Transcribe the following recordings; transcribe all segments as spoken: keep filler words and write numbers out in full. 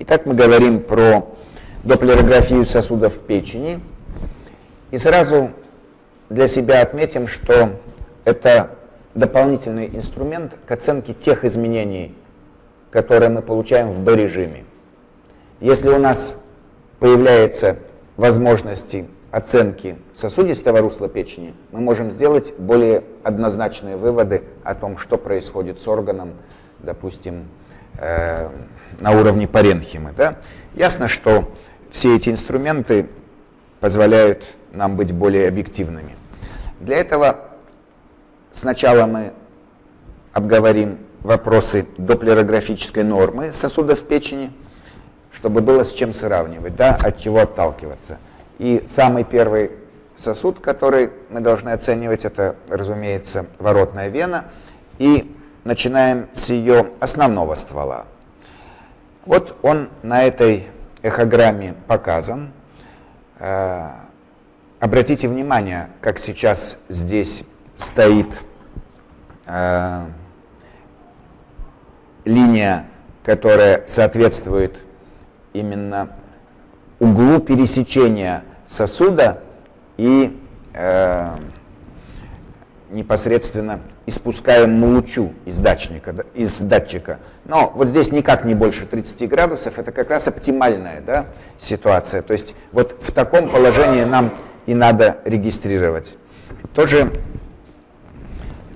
Итак, мы говорим про допплерографию сосудов печени. И сразу для себя отметим, что это дополнительный инструмент к оценке тех изменений, которые мы получаем в Б-режиме. Если у нас появляются возможности оценки сосудистого русла печени, мы можем сделать более однозначные выводы о том, что происходит с органом, допустим, э, на уровне паренхимы. Да? Ясно, что все эти инструменты позволяют нам быть более объективными. Для этого сначала мы обговорим вопросы допплерографической нормы сосудов печени, чтобы было с чем сравнивать, да, от чего отталкиваться. И самый первый сосуд, который мы должны оценивать, это, разумеется, воротная вена. И начинаем с ее основного ствола. Вот он на этой эхограмме показан. Обратите внимание, как сейчас здесь стоит линия, которая соответствует именно углу пересечения сосуда и э, непосредственно испускаемому лучу из датчика, из датчика. Но вот здесь никак не больше тридцати градусов, это как раз оптимальная, да, ситуация. То есть вот в таком положении нам и надо регистрировать. Тоже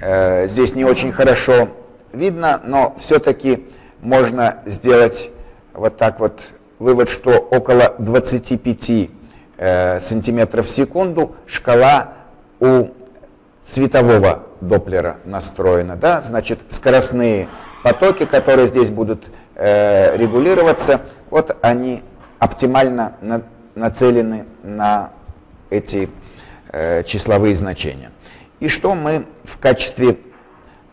э, здесь не очень хорошо видно, но все-таки можно сделать вот так вот вывод, что около двадцати пяти э, сантиметров в секунду шкала у цветового доплера настроена. Да? Значит, скоростные потоки, которые здесь будут э, регулироваться, вот они оптимально на, нацелены на эти э, числовые значения. И что мы в качестве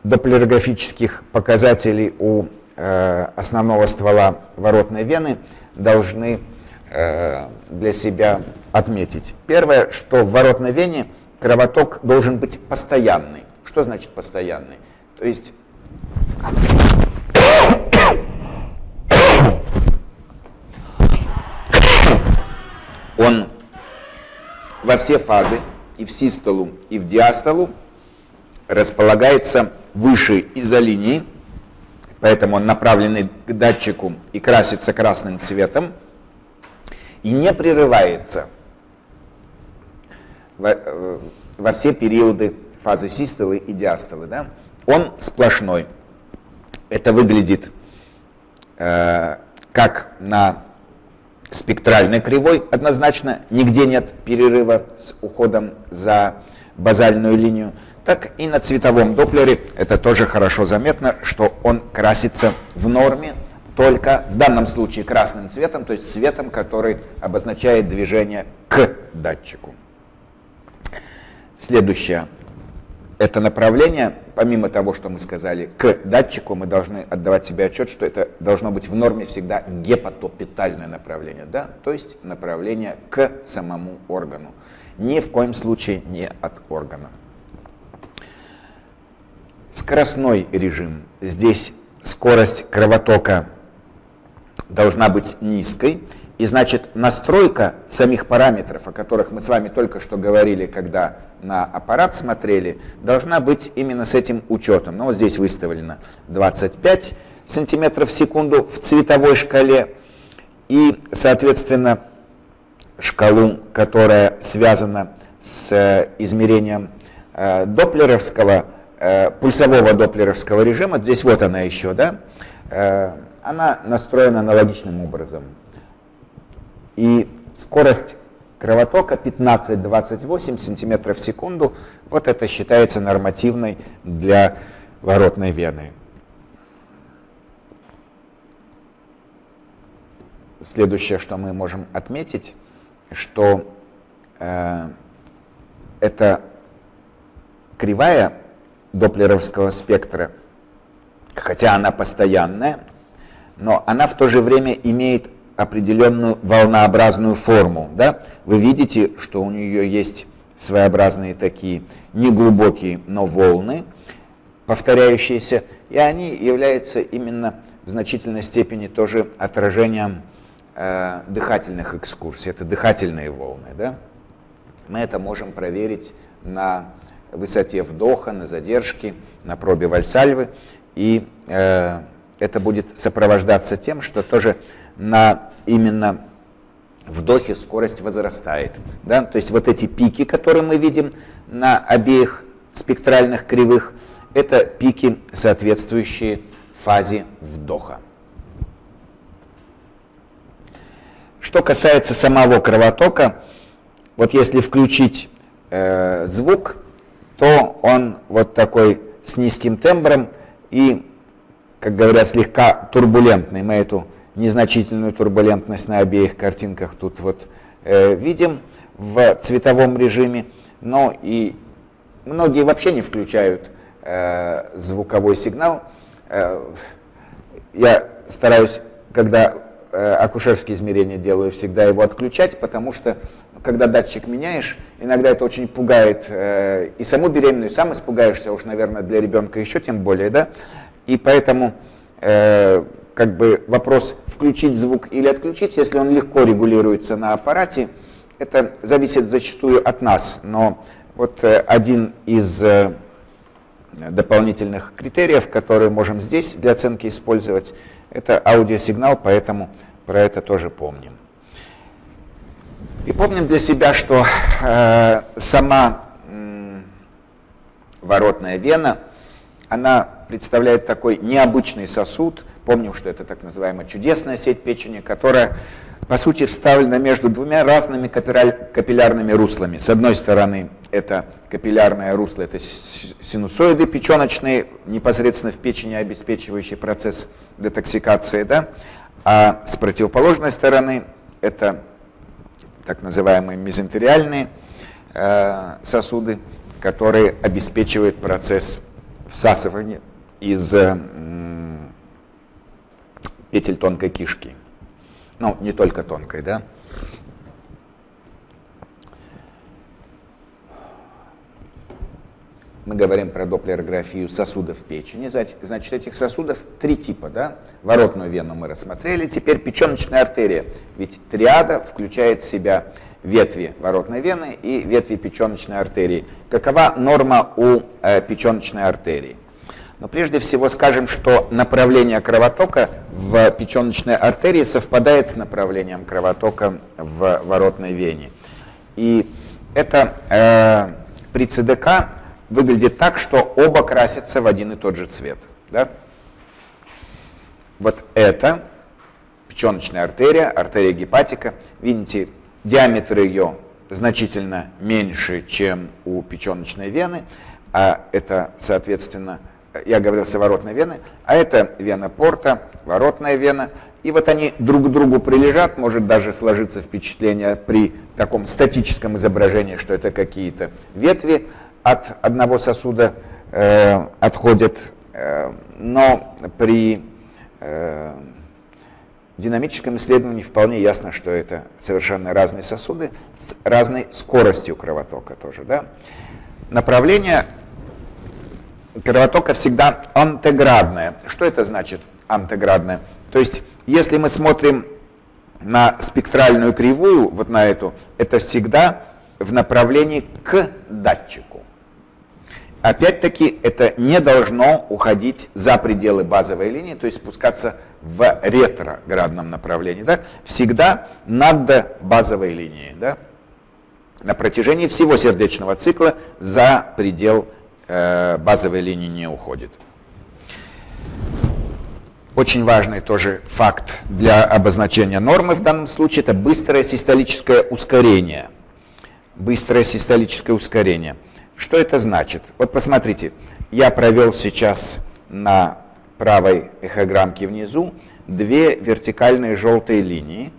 допплерографических показателей у э, основного ствола воротной вены должны э, для себя отметить? Первое, что в воротной вене кровоток должен быть постоянный. Что значит постоянный? То есть он во все фазы, и в систолу, и в диастолу, располагается выше изолинии. Поэтому он направленный к датчику и красится красным цветом, и не прерывается во, во все периоды фазы систолы и диастолы. Да? Он сплошной. Это выглядит э, как на спектральной кривой однозначно, нигде нет перерыва с уходом за базальную линию. Так и на цветовом доплере это тоже хорошо заметно, что он красится в норме, только в данном случае красным цветом, то есть цветом, который обозначает движение к датчику. Следующее это направление, помимо того, что мы сказали, к датчику, мы должны отдавать себе отчет, что это должно быть в норме всегда гепатопитальное направление, да? То есть направление к самому органу, ни в коем случае не от органа. Скоростной режим. Здесь скорость кровотока должна быть низкой. И значит, настройка самих параметров, о которых мы с вами только что говорили, когда на аппарат смотрели, должна быть именно с этим учетом. Но вот здесь выставлено двадцать пять сантиметров в секунду в цветовой шкале. И, соответственно, шкалу, которая связана с измерением э, доплеровского пульсового доплеровского режима, здесь вот она еще, да, она настроена аналогичным образом. И скорость кровотока пятнадцать-двадцать восемь сантиметров в секунду, вот это считается нормативной для воротной вены. Следующее, что мы можем отметить, что э, это кривая доплеровского спектра, хотя она постоянная, но она в то же время имеет определенную волнообразную форму. Да? Вы видите, что у нее есть своеобразные такие неглубокие, но волны, повторяющиеся, и они являются именно в значительной степени тоже отражением э, дыхательных экскурсий. Это дыхательные волны, да? Мы это можем проверить на высоте вдоха, на задержке, на пробе вальсальвы. И э, это будет сопровождаться тем, что тоже на именно вдохе скорость возрастает. Да? То есть вот эти пики, которые мы видим на обеих спектральных кривых, это пики, соответствующие фазе вдоха. Что касается самого кровотока, вот если включить э, звук, то он вот такой с низким тембром и, как говорят, слегка турбулентный. Мы эту незначительную турбулентность на обеих картинках тут вот э, видим в цветовом режиме, но и многие вообще не включают э, звуковой сигнал. Э, я стараюсь, когда э, акушерские измерения делаю, всегда его отключать, потому что, когда датчик меняешь, иногда это очень пугает э, и саму беременную, и сам испугаешься, уж, наверное, для ребенка еще тем более, да? И поэтому э, как бы вопрос, включить звук или отключить, если он легко регулируется на аппарате, это зависит зачастую от нас. Но вот один из дополнительных критериев, которые можем здесь для оценки использовать, это аудиосигнал, поэтому про это тоже помним. И помним для себя, что э, сама э, воротная вена, она представляет такой необычный сосуд. Помним, что это так называемая чудесная сеть печени, которая, по сути, вставлена между двумя разными капиллярными руслами. С одной стороны, это капиллярное русло, это синусоиды печеночные, непосредственно в печени обеспечивающий процесс детоксикации, да? А с противоположной стороны, это так называемые мезентериальные э, сосуды, которые обеспечивают процесс всасывания из э, петель тонкой кишки. Ну, не только тонкой, да? Мы говорим про допплерографию сосудов печени. Значит, этих сосудов три типа, да? Воротную вену мы рассмотрели. Теперь печеночная артерия. Ведь триада включает в себя ветви воротной вены и ветви печеночной артерии. Какова норма у э, печеночной артерии? Но прежде всего скажем, что направление кровотока в печеночной артерии совпадает с направлением кровотока в воротной вене. И это э, при ЦДК выглядит так, что оба красятся в один и тот же цвет. Да? Вот это печеночная артерия, артерия гепатика. Видите, диаметр ее значительно меньше, чем у печеночной вены, а это, соответственно, я говорил о воротной вене, а это вена порта, воротная вена. И вот они друг к другу прилежат, может даже сложиться впечатление при таком статическом изображении, что это какие-то ветви от одного сосуда э, отходят, э, но при э, динамическом исследовании вполне ясно, что это совершенно разные сосуды с разной скоростью кровотока тоже, да? Направление кровотока всегда антеградная. Что это значит антеградная? То есть, если мы смотрим на спектральную кривую, вот на эту, это всегда в направлении к датчику. Опять-таки, это не должно уходить за пределы базовой линии, то есть спускаться в ретроградном направлении. Да? Всегда над базовой линией. Да? На протяжении всего сердечного цикла за предел базовой линии не уходит. Очень важный тоже факт для обозначения нормы в данном случае – это быстрое систолическое ускорение. Быстрое систолическое ускорение. Что это значит? Вот посмотрите, я провел сейчас на правой эхограммке внизу две вертикальные желтые линии.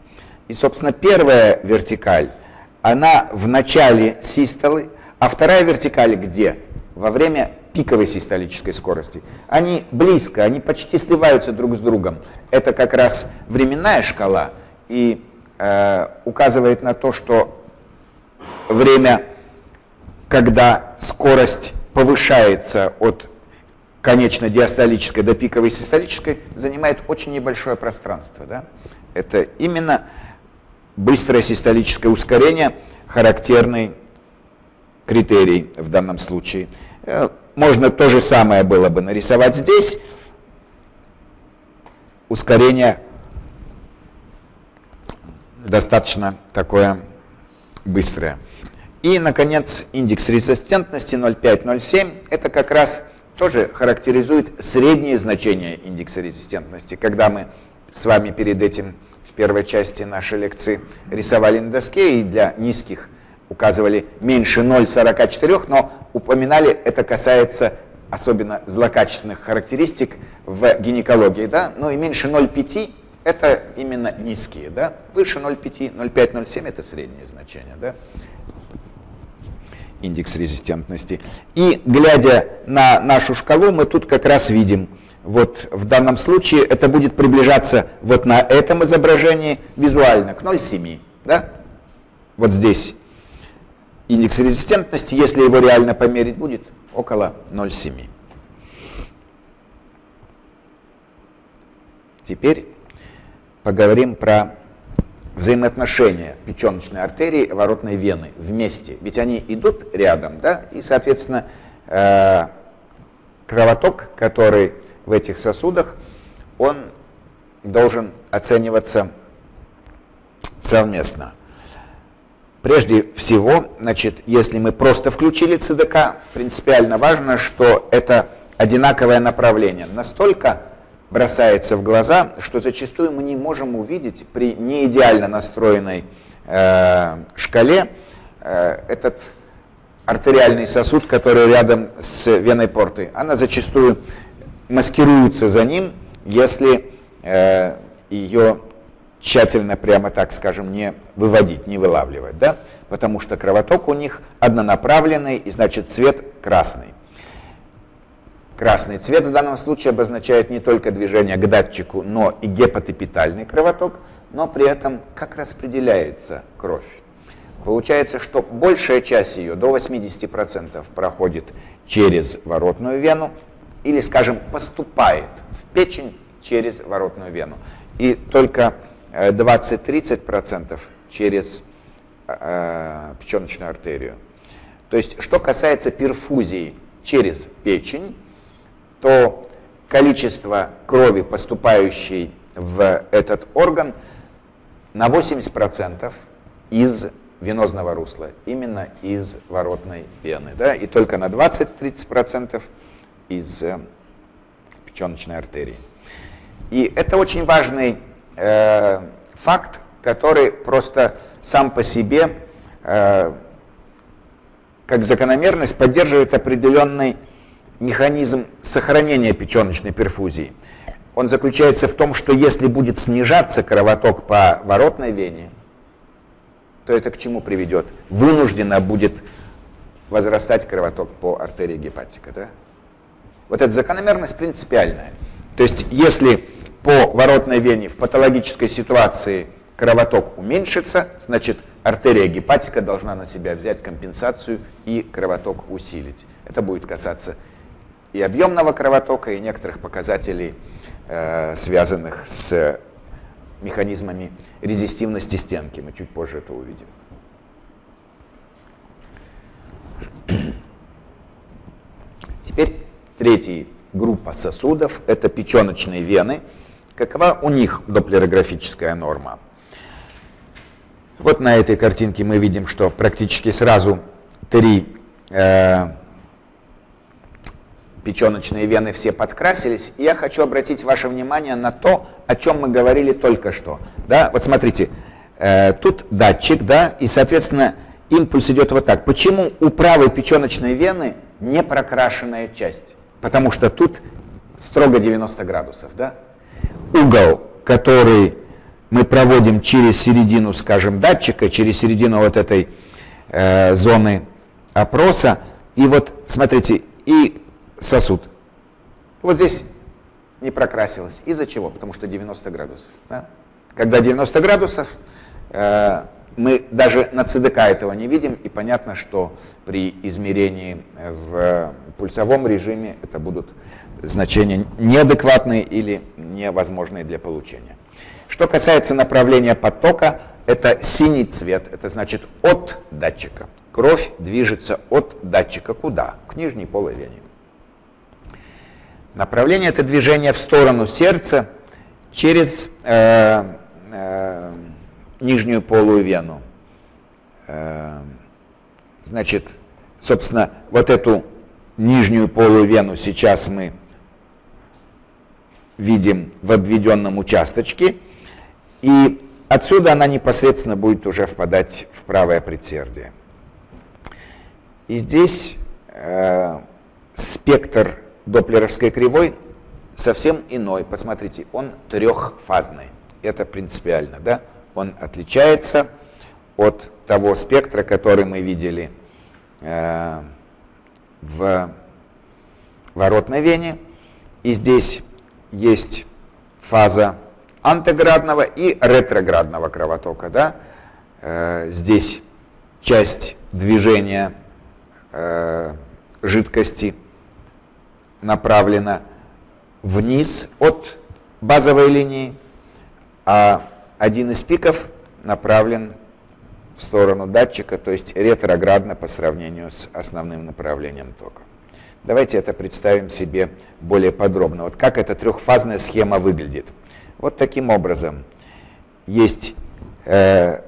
И, собственно, первая вертикаль, она в начале систолы, а вторая вертикаль где? Во время пиковой систолической скорости. Они близко, они почти сливаются друг с другом. Это как раз временная шкала и э, указывает на то, что время, когда скорость повышается от конечно-диастолической до пиковой систолической, занимает очень небольшое пространство. Да? Это именно быстрое систолическое ускорение, характерный критерий в данном случае. Можно то же самое было бы нарисовать здесь. Ускорение достаточно такое быстрое. И, наконец, индекс резистентности ноль целых пять десятых — ноль целых семь десятых. Это как раз тоже характеризует средние значения индекса резистентности. Когда мы с вами перед этим в первой части нашей лекции рисовали на доске и для низких указывали меньше ноль целых сорока четырёх сотых, но упоминали, это касается особенно злокачественных характеристик в гинекологии, да? Ну и меньше ноль целых пяти десятых – это именно низкие, да? Выше ноль целых пяти десятых, ноль целых пять десятых, ноль целых семь десятых – это средние значения, да? Индекс резистентности. И глядя на нашу шкалу, мы тут как раз видим, вот в данном случае это будет приближаться вот на этом изображении визуально к ноль целых семи десятым, да? Вот здесь. Индекс резистентности, если его реально померить, будет около ноль целых семи десятых. Теперь поговорим про взаимоотношения печеночной артерии и воротной вены вместе. Ведь они идут рядом, да? И, соответственно, кровоток, который в этих сосудах, он должен оцениваться совместно. Прежде всего, значит, если мы просто включили ЦДК, принципиально важно, что это одинаковое направление. Настолько бросается в глаза, что зачастую мы не можем увидеть при неидеально настроенной э, шкале э, этот артериальный сосуд, который рядом с веной порты. Она зачастую маскируется за ним, если э, ее... тщательно, прямо так скажем, не выводить, не вылавливать, да? Потому что кровоток у них однонаправленный, и значит цвет красный. Красный цвет в данном случае обозначает не только движение к датчику, но и гепатопитальный кровоток, но при этом как распределяется кровь. Получается, что большая часть ее, до восьмидесяти процентов, проходит через воротную вену, или, скажем, поступает в печень через воротную вену. И только двадцать-тридцать процентов через э, печеночную артерию. То есть, что касается перфузии через печень, то количество крови, поступающей в этот орган, на восемьдесят процентов из венозного русла, именно из воротной вены, да? И только на двадцать-тридцать процентов из э, печеночной артерии. И это очень важный факт, который просто сам по себе, э, как закономерность, поддерживает определенный механизм сохранения печеночной перфузии. Он заключается в том, что если будет снижаться кровоток по воротной вене, то это к чему приведет? Вынужденно будет возрастать кровоток по артерии гепатика. Да? Вот эта закономерность принципиальная. То есть если по воротной вене в патологической ситуации кровоток уменьшится, значит, артерия гепатика должна на себя взять компенсацию и кровоток усилить. Это будет касаться и объемного кровотока, и некоторых показателей, э, связанных с механизмами резистивности стенки. Мы чуть позже это увидим. Теперь третья группа сосудов – это печеночные вены. Какова у них допплерографическая норма? Вот на этой картинке мы видим, что практически сразу три э, печеночные вены все подкрасились. И я хочу обратить ваше внимание на то, о чем мы говорили только что. Да? Вот смотрите, э, тут датчик, да, и, соответственно, импульс идет вот так. Почему у правой печеночной вены не прокрашенная часть? Потому что тут строго девяносто градусов, да? Угол, который мы проводим через середину, скажем, датчика, через середину вот этой э, зоны опроса. И вот, смотрите, и сосуд. Вот здесь не прокрасилось. Из-за чего? Потому что девяносто градусов. Да? Когда девяносто градусов, э, Мы даже на ЦДК этого не видим, и понятно, что при измерении в пульсовом режиме это будут значения неадекватные или невозможные для получения. Что касается направления потока, это синий цвет, это значит от датчика. Кровь движется от датчика куда? К нижней полой вене. Направление – это движение в сторону сердца через э, э, нижнюю полую вену. Э, значит, собственно, вот эту нижнюю полую вену сейчас мы видим в обведенном участочке, и отсюда она непосредственно будет уже впадать в правое предсердие. И здесь э, спектр доплеровской кривой совсем иной. Посмотрите, он трехфазный. Это принципиально, да? Он отличается от того спектра, который мы видели э, в воротной вене. И здесь есть фаза антеградного и ретроградного кровотока, да? Э, здесь часть движения э, жидкости направлена вниз от базовой линии, а один из пиков направлен в сторону датчика, то есть ретроградно по сравнению с основным направлением тока. Давайте это представим себе более подробно. Вот как эта трехфазная схема выглядит. Вот таким образом. Есть э,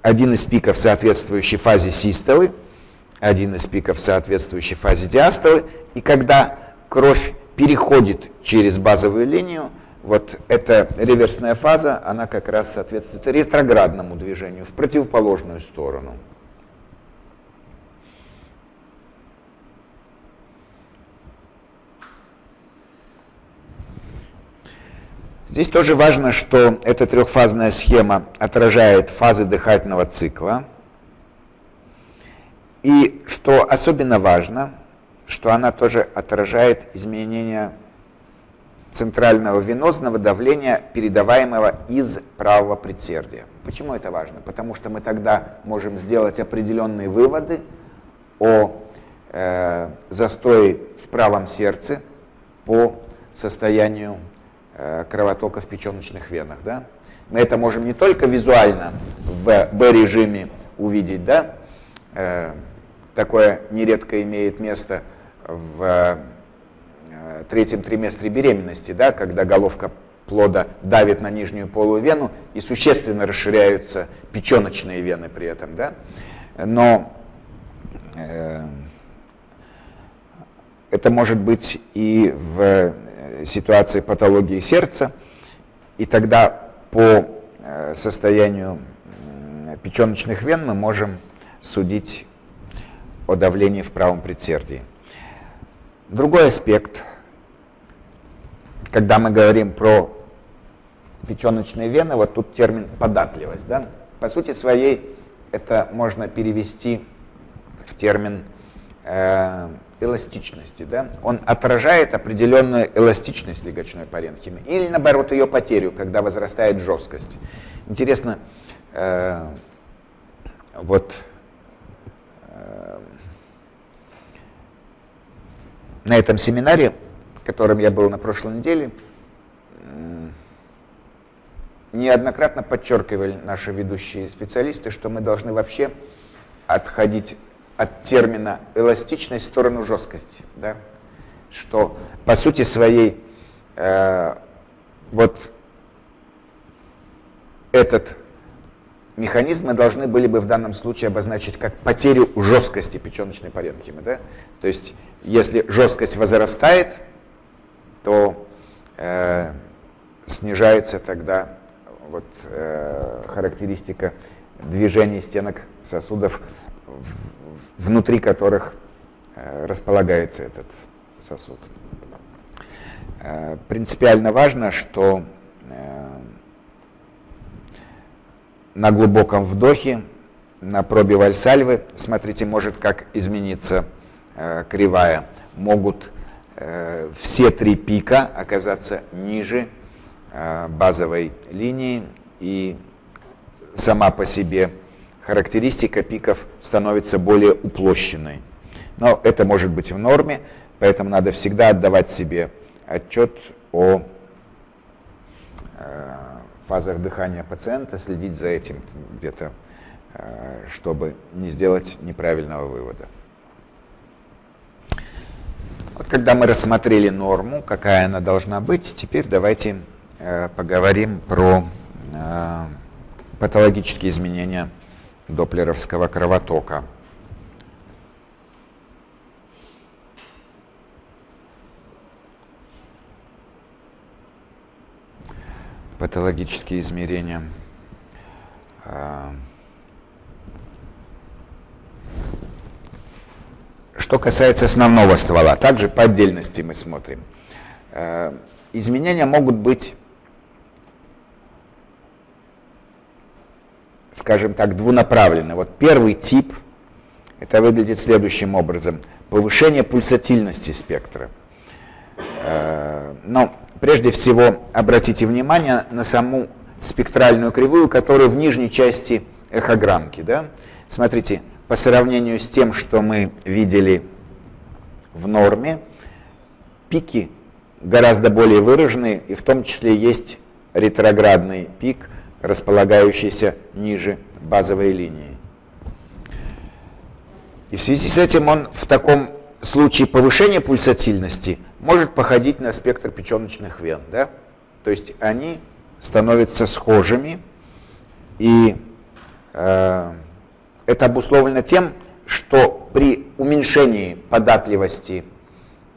один из пиков, соответствующий фазе систолы, один из пиков, соответствующий фазе диастолы, и когда кровь переходит через базовую линию, вот эта реверсная фаза, она как раз соответствует ретроградному движению в противоположную сторону. Здесь тоже важно, что эта трехфазная схема отражает фазы дыхательного цикла. И что особенно важно, что она тоже отражает изменения центрального венозного давления, передаваемого из правого предсердия. Почему это важно? Потому что мы тогда можем сделать определенные выводы о э, застое в правом сердце по состоянию э, кровотока в печеночных венах. Да? Мы это можем не только визуально в Б-режиме увидеть, да? э, такое нередко имеет место в третьем триместре беременности, да, когда головка плода давит на нижнюю полую вену и существенно расширяются печеночные вены при этом. Да? Но э, это может быть и в ситуации патологии сердца, и тогда по состоянию печеночных вен мы можем судить о давлении в правом предсердии. Другой аспект, когда мы говорим про печеночные вены, вот тут термин податливость, да? По сути своей это можно перевести в термин э, эластичности, да? Он отражает определенную эластичность легочной паренхимы или наоборот ее потерю, когда возрастает жесткость. Интересно, э, вот э, на этом семинаре, которым я был на прошлой неделе, неоднократно подчеркивали наши ведущие специалисты, что мы должны вообще отходить от термина эластичность в сторону жесткости. Да? Что по сути своей э, вот этот механизм мы должны были бы в данном случае обозначить как потерю жесткости печеночной паренхимы. Да? То есть, если жесткость возрастает, то э, снижается тогда вот, э, характеристика движения стенок сосудов, в, внутри которых э, располагается этот сосуд. Э, принципиально важно, что э, на глубоком вдохе, на пробе вальсальвы, смотрите, может как измениться э, кривая. Могут э, все три пика оказаться ниже э, базовой линии, и сама по себе, характеристика пиков становится более уплощенной. Но это может быть в норме, поэтому надо всегда отдавать себе отчет о фазах дыхания пациента, следить за этим где-то, чтобы не сделать неправильного вывода. Вот когда мы рассмотрели норму, какая она должна быть, теперь давайте поговорим про патологические изменения доплеровского кровотока. Патологические измерения. Что касается основного ствола, также по отдельности мы смотрим. Изменения могут быть, скажем так, двунаправленны. Вот первый тип, это выглядит следующим образом. Повышение пульсатильности спектра. Но прежде всего обратите внимание на саму спектральную кривую, которая в нижней части эхограммки. Да? Смотрите, по сравнению с тем, что мы видели в норме, пики гораздо более выражены, и в том числе есть ретроградный пик, располагающийся ниже базовой линии. И в связи с этим он в таком случае повышения пульсатильности может походить на спектр печеночных вен. Да? То есть они становятся схожими, и э, это обусловлено тем, что при уменьшении податливости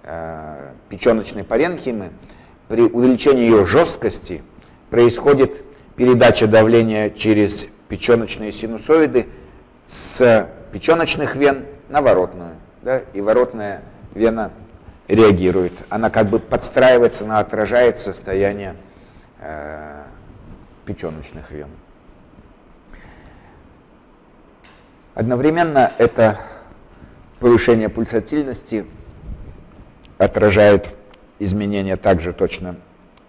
э, печеночной паренхимы, при увеличении ее жесткости происходит передача давления через печеночные синусоиды с печеночных вен на воротную, да? И воротная вена реагирует, она как бы подстраивается, она отражает состояние э, печеночных вен. Одновременно это повышение пульсатильности отражает изменение также точно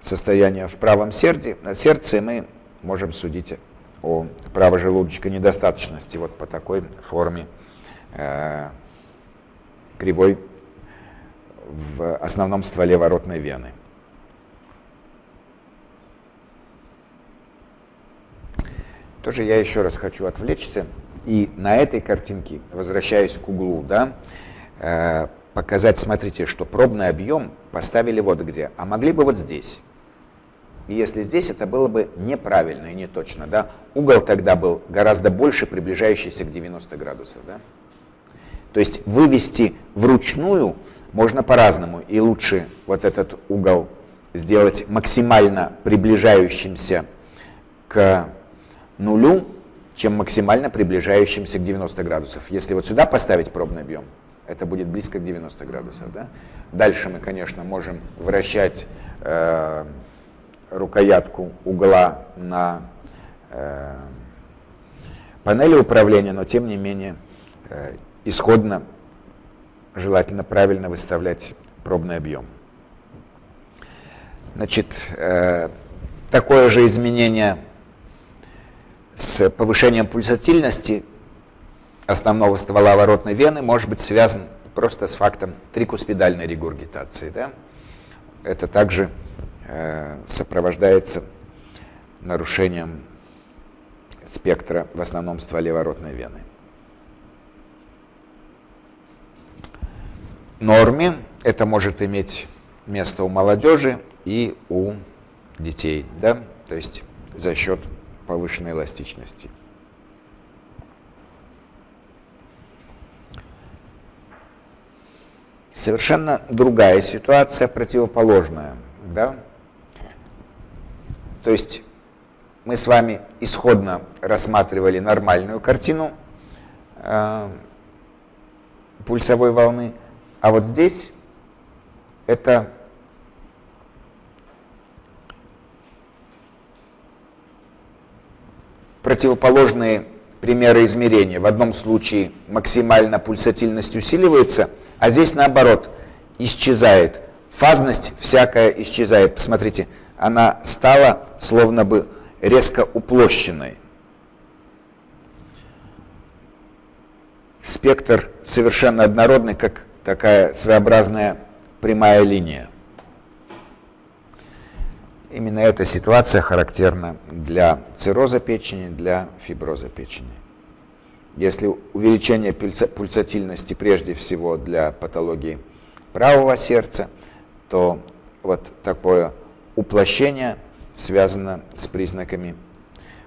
состояния в правом сердце, на сердце мы можем судить о правожелудочной недостаточности вот по такой форме э, кривой в основном стволе воротной вены. Тоже я еще раз хочу отвлечься. И на этой картинке, возвращаясь к углу, да, показать, смотрите, что пробный объем поставили вот где, а могли бы вот здесь. И если здесь, это было бы неправильно и неточно. Да? Угол тогда был гораздо больше, приближающийся к девяноста градусов. Да? То есть вывести вручную можно по-разному, и лучше вот этот угол сделать максимально приближающимся к нулю, чем максимально приближающимся к девяноста градусов. Если вот сюда поставить пробный объем, это будет близко к девяноста градусов. Да? Дальше мы, конечно, можем вращать э, рукоятку угла на э, панели управления, но тем не менее э, исходно желательно правильно выставлять пробный объем. Значит, э, такое же изменение с повышением пульсатильности основного ствола воротной вены может быть связан просто с фактом трикуспидальной регургитации. Да? Это также э, сопровождается нарушением спектра в основном стволе воротной вены. Норме это может иметь место у молодежи и у детей, да? То есть за счет повышенной эластичности. Совершенно другая ситуация, противоположная, да? То есть мы с вами исходно рассматривали нормальную картину э, пульсовой волны. А вот здесь это противоположные примеры измерения. В одном случае максимально пульсатильность усиливается, а здесь наоборот исчезает. Фазность всякая исчезает. Посмотрите, она стала словно бы резко уплощенной. спектр совершенно однородный, как такая своеобразная прямая линия. Именно эта ситуация характерна для цирроза печени, для фиброза печени. Если увеличение пульсатильности прежде всего для патологии правого сердца, то вот такое уплощение связано с признаками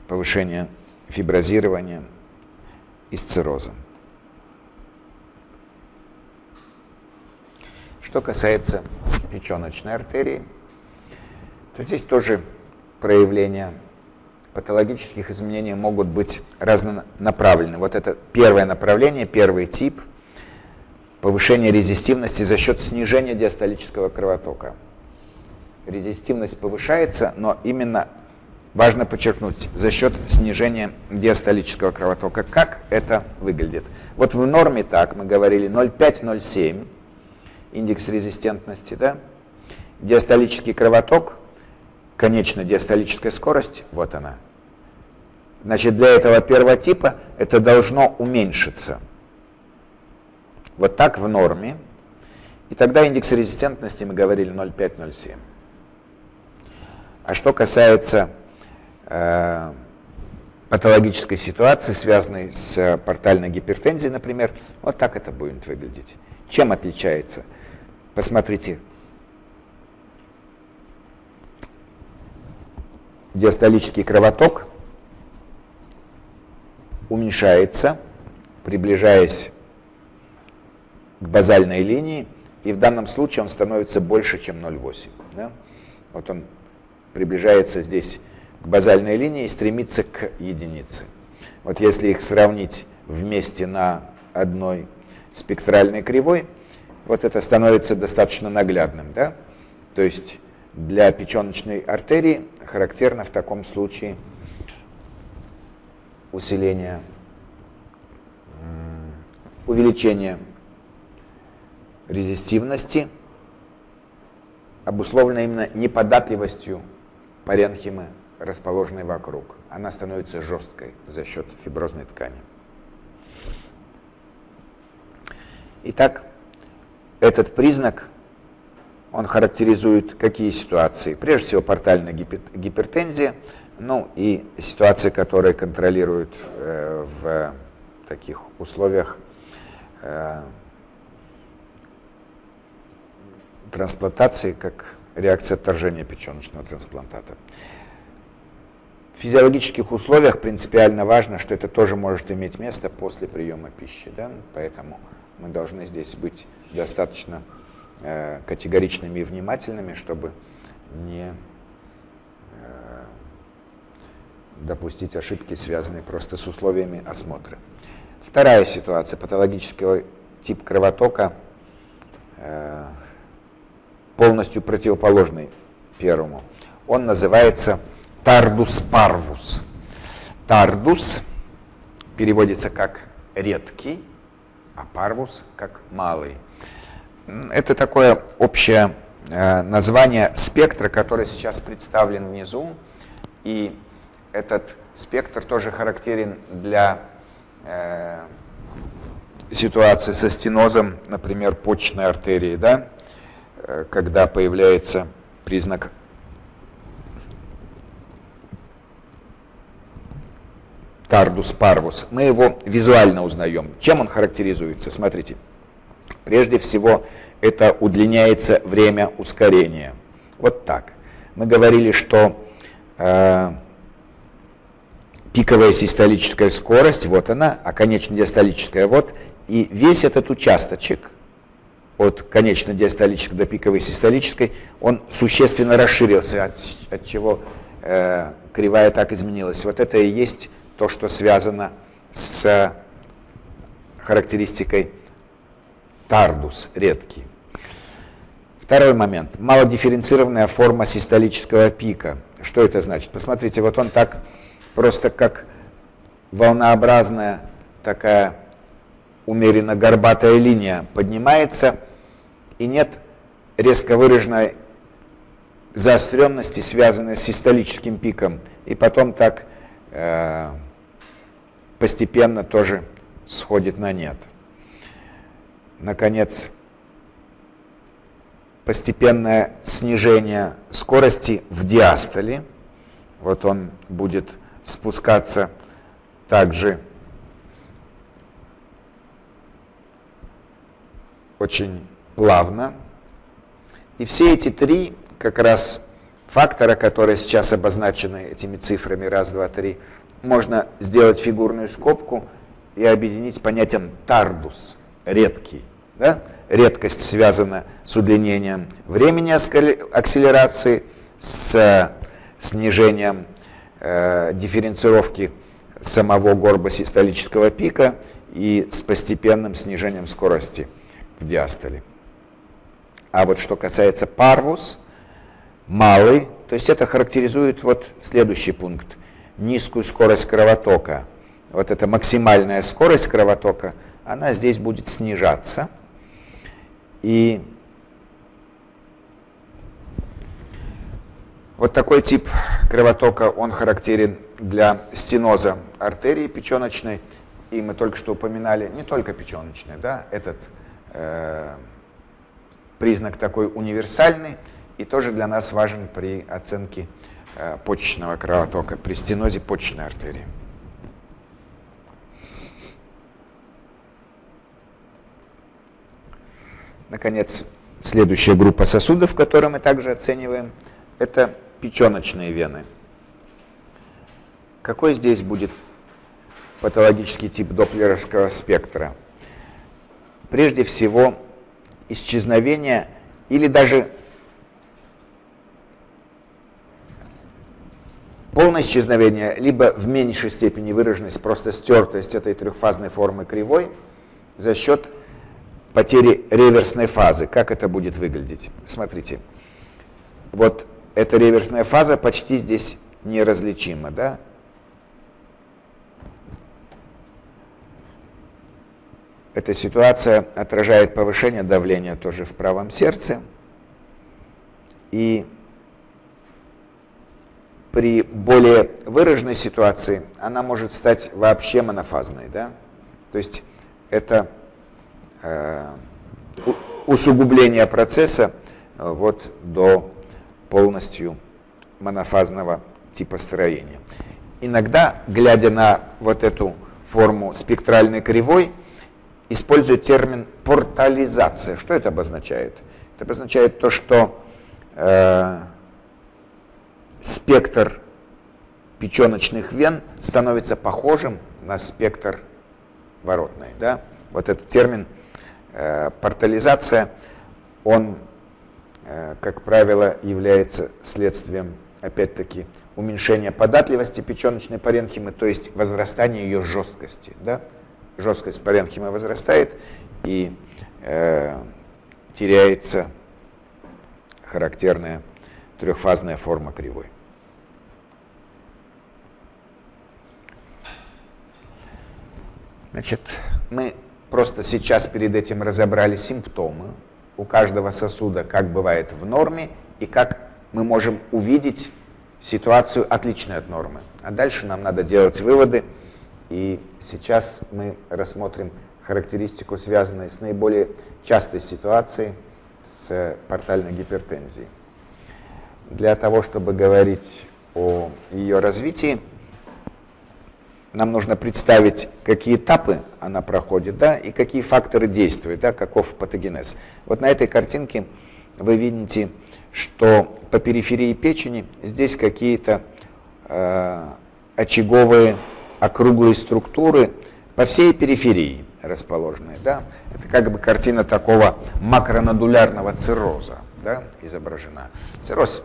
повышения фиброзирования и с циррозом. Что касается печеночной артерии, то здесь тоже проявления патологических изменений могут быть разнонаправлены. Вот это первое направление, первый тип – повышение резистивности за счет снижения диастолического кровотока. Резистивность повышается, но именно важно подчеркнуть, за счет снижения диастолического кровотока. Как это выглядит? Вот в норме так, мы говорили, ноль целых пять - ноль целых семь десятых, индекс резистентности, да? Диастолический кровоток, конечная диастолическая скорость, вот она. Значит, для этого первого типа это должно уменьшиться. Вот так в норме. И тогда индекс резистентности, мы говорили, ноль целых пять - ноль целых семь десятых. А что касается э, патологической ситуации, связанной с портальной гипертензией, например, вот так это будет выглядеть. Чем отличается? Посмотрите. Диастолический кровоток уменьшается, приближаясь к базальной линии, и в данном случае он становится больше, чем ноль целых восемь десятых. Да? Вот он приближается здесь к базальной линии и стремится к единице. Вот если их сравнить вместе на одной спектральной кривой, вот это становится достаточно наглядным. Да? То есть для печеночной артерии характерно в таком случае усиление, увеличение резистивности, обусловлено именно неподатливостью паренхимы, расположенной вокруг. Она становится жесткой за счет фиброзной ткани. Итак, этот признак, он характеризует какие ситуации? Прежде всего, портальная гипертензия, ну и ситуации, которые контролируют э, в таких условиях э, трансплантации, как реакция отторжения печеночного трансплантата. В физиологических условиях принципиально важно, что это тоже может иметь место после приема пищи, да? Поэтому мы должны здесь быть достаточно категоричными и внимательными, чтобы не допустить ошибки, связанные просто с условиями осмотра. Вторая ситуация. Патологический тип кровотока полностью противоположный первому. Он называется тардус парвус. Тардус переводится как редкий, а парвус как малый. Это такое общее э, название спектра, который сейчас представлен внизу. И этот спектр тоже характерен для э, ситуации со стенозом, например, почечной артерии, да? э, когда появляется признак тардус парвус. Мы его визуально узнаем. Чем он характеризуется? Смотрите. Прежде всего, это удлиняется время ускорения. Вот так. Мы говорили, что э, пиковая систолическая скорость, вот она, а конечно-диастолическая, вот. И весь этот участочек, от конечно-диастолической до пиковой систолической, он существенно расширился, от, от чего э, кривая так изменилась. Вот это и есть то, что связано с характеристикой тардус редкий. Второй момент. Малодифференцированная форма систолического пика. Что это значит? Посмотрите, вот он так просто как волнообразная такая умеренно горбатая линия поднимается, и нет резко выраженной заостренности, связанной с систолическим пиком. И потом так э, постепенно тоже сходит на нет. Наконец, постепенное снижение скорости в диастоле. Вот он будет спускаться также очень плавно. И все эти три как раз фактора, которые сейчас обозначены этими цифрами раз, два, три, можно сделать фигурную скобку и объединить с понятием тардус, редкий. Да? Редкость связана с удлинением времени акселерации, с снижением э, дифференцировки самого горба систолического пика и с постепенным снижением скорости в диастоле. А вот что касается парвус, малый, то есть это характеризует вот следующий пункт, низкую скорость кровотока. Вот эта максимальная скорость кровотока, она здесь будет снижаться. И вот такой тип кровотока, он характерен для стеноза артерии печеночной. И мы только что упоминали не только печеночной, да, этот э, признак такой универсальный и тоже для нас важен при оценке э, почечного кровотока, при стенозе почечной артерии. Наконец, следующая группа сосудов, которую мы также оцениваем, это печеночные вены. Какой здесь будет патологический тип доплеровского спектра? Прежде всего, исчезновение или даже полное исчезновение, либо в меньшей степени выраженность, просто стертость этой трехфазной формы кривой за счет потери реверсной фазы. Как это будет выглядеть? Смотрите, вот эта реверсная фаза почти здесь неразличима, да? Эта ситуация отражает повышение давления тоже в правом сердце. И при более выраженной ситуации она может стать вообще монофазной, да? То есть это усугубление процесса вот до полностью монофазного типа строения. Иногда, глядя на вот эту форму спектральной кривой, используют термин портализация. Что это обозначает? Это обозначает то, что э, спектр печеночных вен становится похожим на спектр воротной. Да? Вот этот термин портализация, он, как правило, является следствием, опять-таки, уменьшения податливости печеночной паренхимы, то есть возрастания ее жесткости. Да? Жесткость паренхимы возрастает и э, теряется характерная трехфазная форма кривой. Значит, мы просто сейчас перед этим разобрали симптомы у каждого сосуда, как бывает в норме, и как мы можем увидеть ситуацию, отличную от нормы. А дальше нам надо делать выводы, и сейчас мы рассмотрим характеристику, связанную с наиболее частой ситуацией с портальной гипертензией. Для того, чтобы говорить о ее развитии, нам нужно представить, какие этапы она проходит, да, и какие факторы действуют, да, каков патогенез. Вот на этой картинке вы видите, что по периферии печени здесь какие-то э, очаговые округлые структуры по всей периферии расположенные. Да. Это как бы картина такого макронодулярного цирроза, да, изображена. Цирроз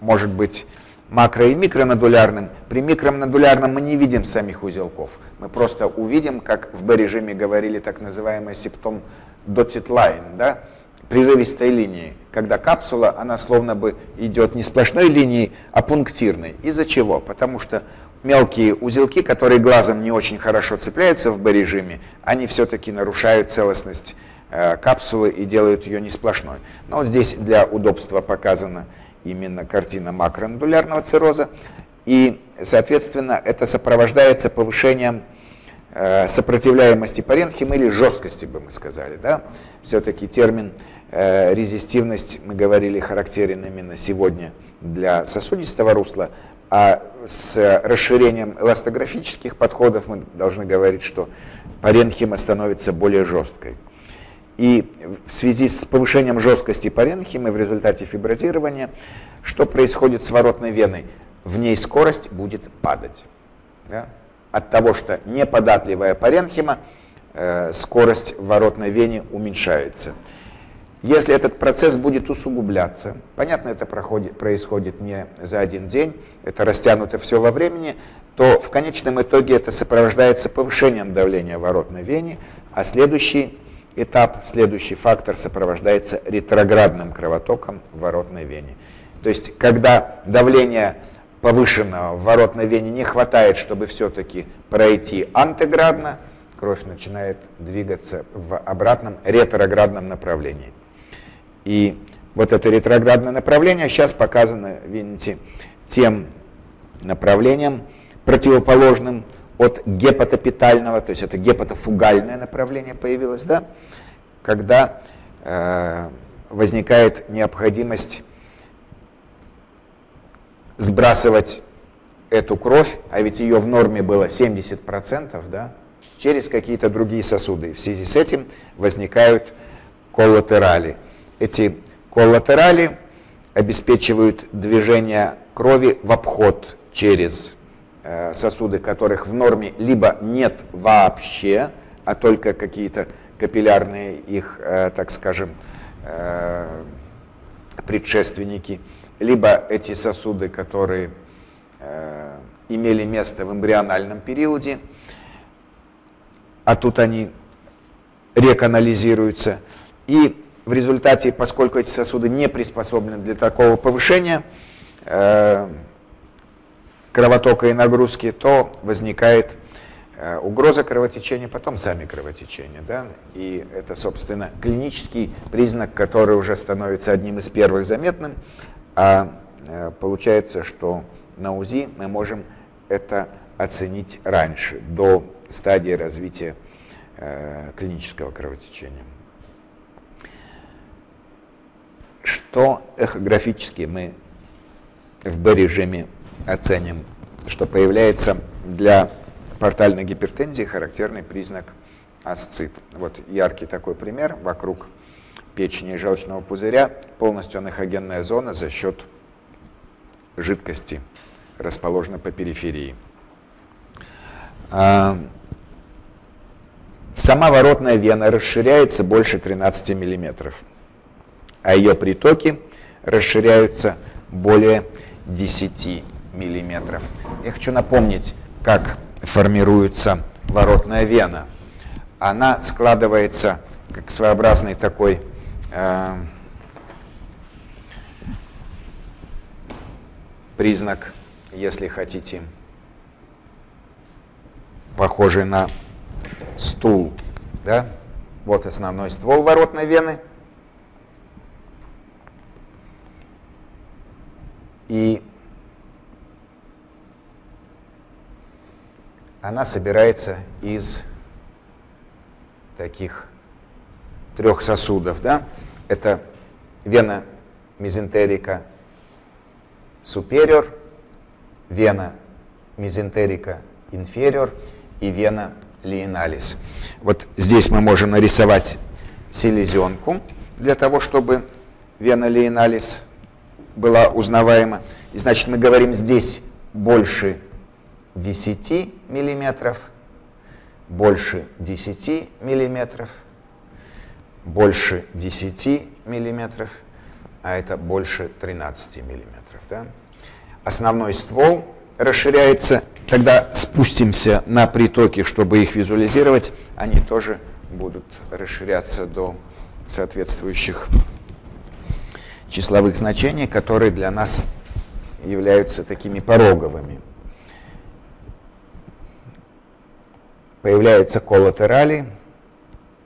может быть макро- и микронодулярным. При микронодулярном мы не видим самих узелков. Мы просто увидим, как в Б-режиме говорили, так называемый симптом dotted line, да? Прерывистой линии, когда капсула, она словно бы идет не сплошной линией, а пунктирной. Из-за чего? Потому что мелкие узелки, которые глазом не очень хорошо цепляются в Б-режиме, они все-таки нарушают целостность э, капсулы и делают ее не сплошной. Но вот здесь для удобства показано именно картина макронодулярного цирроза, и, соответственно, это сопровождается повышением сопротивляемости паренхимы или жесткости, бы мы сказали, да? Все-таки термин э, резистивность, мы говорили, характерен именно сегодня для сосудистого русла, а с расширением эластографических подходов мы должны говорить, что паренхима становится более жесткой. И в связи с повышением жесткости паренхимы в результате фиброзирования, что происходит с воротной веной? В ней скорость будет падать. Да? От того, что неподатливая паренхима, э, скорость в воротной вене уменьшается. Если этот процесс будет усугубляться, понятно, это проходит, происходит не за один день, это растянуто все во времени, то в конечном итоге это сопровождается повышением давления воротной вены, а следующий этап, следующий фактор сопровождается ретроградным кровотоком в воротной вене. То есть, когда давление повышенного в воротной вене не хватает, чтобы все-таки пройти антеградно, кровь начинает двигаться в обратном ретроградном направлении. И вот это ретроградное направление сейчас показано, видите, тем направлением, противоположным от гепатопитального, то есть это гепатофугальное направление появилось, да, когда э, возникает необходимость сбрасывать эту кровь, а ведь ее в норме было семьдесят процентов, да, через какие-то другие сосуды. В связи с этим возникают коллатерали. Эти коллатерали обеспечивают движение крови в обход через э, сосуды, которых в норме либо нет вообще, а только какие-то капиллярные их, э, так скажем, э, предшественники, либо эти сосуды, которые э, имели место в эмбриональном периоде, а тут они реканализируются. И в результате, поскольку эти сосуды не приспособлены для такого повышения э, кровотока и нагрузки, то возникает э, угроза кровотечения, потом сами кровотечения. Да? И это, собственно, клинический признак, который уже становится одним из первых заметным. А э, получается, что на УЗИ мы можем это оценить раньше, до стадии развития э, клинического кровотечения. Что эхографически мы в Б-режиме оценим, что появляется для портальной гипертензии характерный признак асцит. Вот яркий такой пример вокруг печени и желчного пузыря, полностью анэхогенная зона за счет жидкости, расположена по периферии. А, сама воротная вена расширяется больше тринадцати миллиметров, а ее притоки расширяются более десяти миллиметров. Я хочу напомнить, как формируется воротная вена. Она складывается как своеобразный такой э, признак, если хотите, похожий на стул, да? Вот основной ствол воротной вены. И она собирается из таких трех сосудов, да? Это вена мезентерика superior, вена мезентерика inferior и вена лиеналис. Вот здесь мы можем нарисовать селезенку для того, чтобы вена лиеналис была узнаваема. И значит, мы говорим здесь больше десяти миллиметров, больше десяти миллиметров, больше десяти миллиметров, а это больше тринадцати миллиметров. Да? Основной ствол расширяется. Тогда спустимся на притоки, чтобы их визуализировать. Они тоже будут расширяться до соответствующих числовых значений, которые для нас являются такими пороговыми. Появляются коллатерали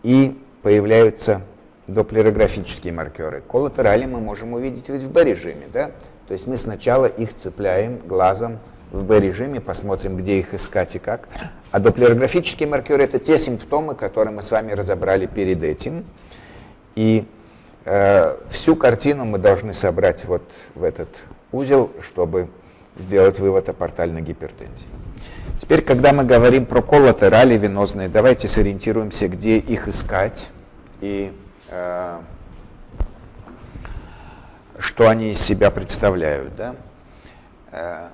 и появляются допплерографические маркеры. Коллатерали мы можем увидеть ведь в Б-режиме, да? То есть мы сначала их цепляем глазом в Б-режиме, посмотрим, где их искать и как. А допплерографические маркеры – это те симптомы, которые мы с вами разобрали перед этим. И э, всю картину мы должны собрать вот в этот узел, чтобы сделать вывод о портальной гипертензии. Теперь, когда мы говорим про коллатерали венозные, давайте сориентируемся, где их искать и э, что они из себя представляют. Да? Э,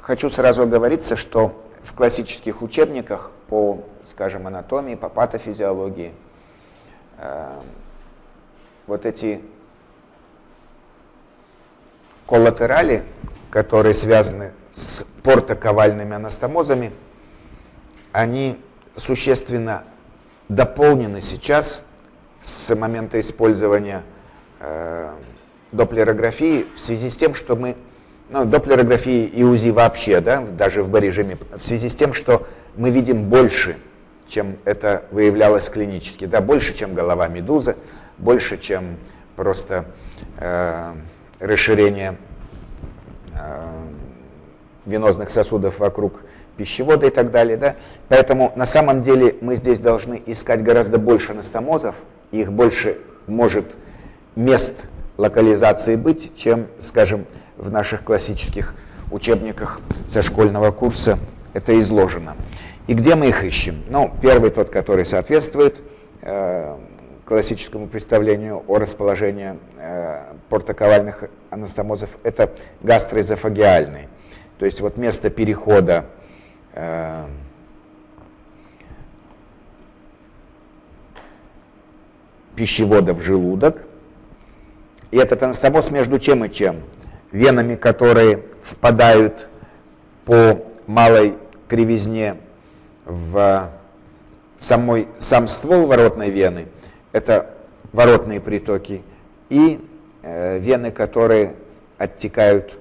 хочу сразу оговориться, что в классических учебниках по, скажем, анатомии, по патофизиологии э, вот эти коллатерали, которые связаны с портоковальными анастомозами, они существенно дополнены сейчас с момента использования э, допплерографии в связи с тем, что мы, ну, допплерографии и УЗИ вообще, да, даже в Б-режиме, в связи с тем, что мы видим больше, чем это выявлялось клинически, да, больше, чем голова медузы, больше, чем просто э, расширение э, венозных сосудов вокруг пищевода и так далее. Да? Поэтому на самом деле мы здесь должны искать гораздо больше анастомозов, их больше может мест локализации быть, чем, скажем, в наших классических учебниках со школьного курса это изложено. И где мы их ищем? Ну, первый тот, который соответствует э, классическому представлению о расположении э, портоковальных анастомозов, это гастроэзофагиальный. То есть вот место перехода э, пищевода в желудок. И этот анастомоз между чем и чем? Венами, которые впадают по малой кривизне в самой, сам ствол воротной вены, это воротные притоки, и э, вены, которые оттекают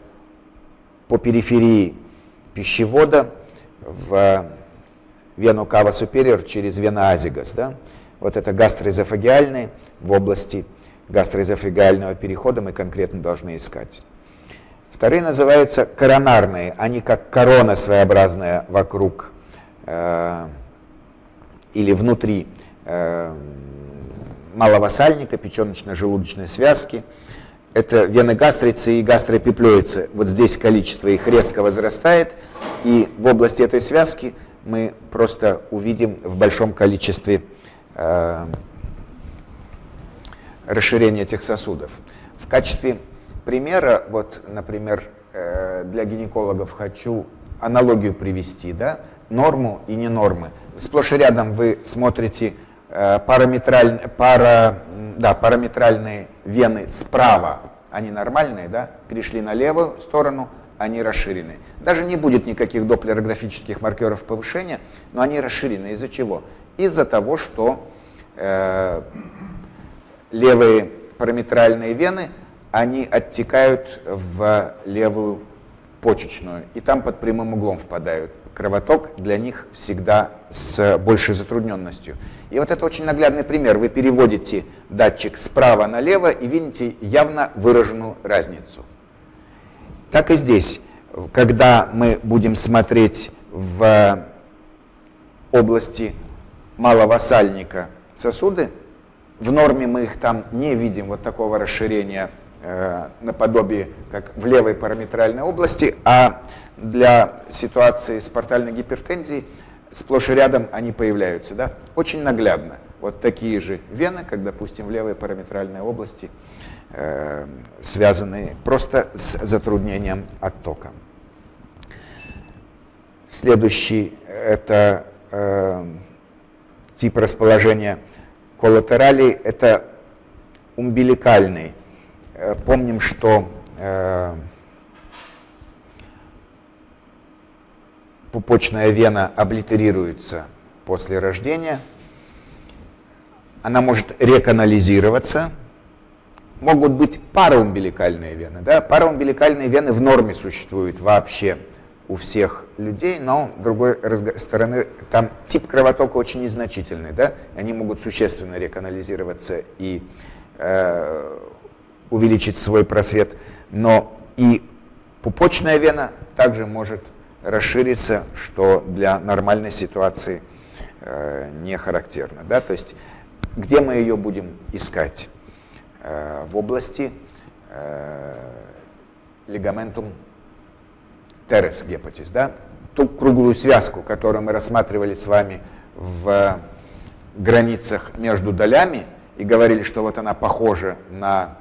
по периферии пищевода в вену кава супериор через вена азигос. Да? Вот это гастроэзофагиальные, в области гастроэзофагиального перехода мы конкретно должны искать. Вторые называются коронарные, они как корона своеобразная вокруг э, или внутри э, малого сальника, печеночно-желудочной связки. Это вены гастрицы и гастропиплеицы. Вот здесь количество их резко возрастает, и в области этой связки мы просто увидим в большом количестве э, расширения этих сосудов. В качестве примера, вот, например, э, для гинекологов хочу аналогию привести, да, норму и ненормы. Сплошь и рядом вы смотрите э, параметраль, пара, да, параметральные вены справа, они нормальные, да, перешли на левую сторону, они расширены. Даже не будет никаких допплерографических маркеров повышения, но они расширены. Из-за чего? Из-за того, что э, левые параметральные вены, они оттекают в левую почечную, и там под прямым углом впадают. Кровоток для них всегда с большей затрудненностью. И вот это очень наглядный пример. Вы переводите датчик справа налево и видите явно выраженную разницу. Так и здесь, когда мы будем смотреть в области малого сальника сосуды, в норме мы их там не видим, вот такого расширения э, наподобие, как в левой параметральной области, а для ситуации с портальной гипертензией сплошь и рядом они появляются. Да? Очень наглядно. Вот такие же вены, как, допустим, в левой параметральной области, э, связанные просто с затруднением оттока. Следующий – это э, тип расположения коллатерали, это умбиликальный. Помним, что э, пупочная вена облитерируется после рождения. Она может реканализироваться. Могут быть параумбиликальные вены. Да? Параумбиликальные вены в норме существуют вообще у всех людей, но, с другой стороны, там тип кровотока очень незначительный, да? Они могут существенно реканализироваться и э, увеличить свой просвет, но и Пупочная вена также может расшириться, что для нормальной ситуации э, не характерно. Да? То есть где мы ее будем искать? Э, в области э, лигаментум террес гепатис, да? Ту круглую связку, которую мы рассматривали с вами в границах между долями и говорили, что вот она похожа на,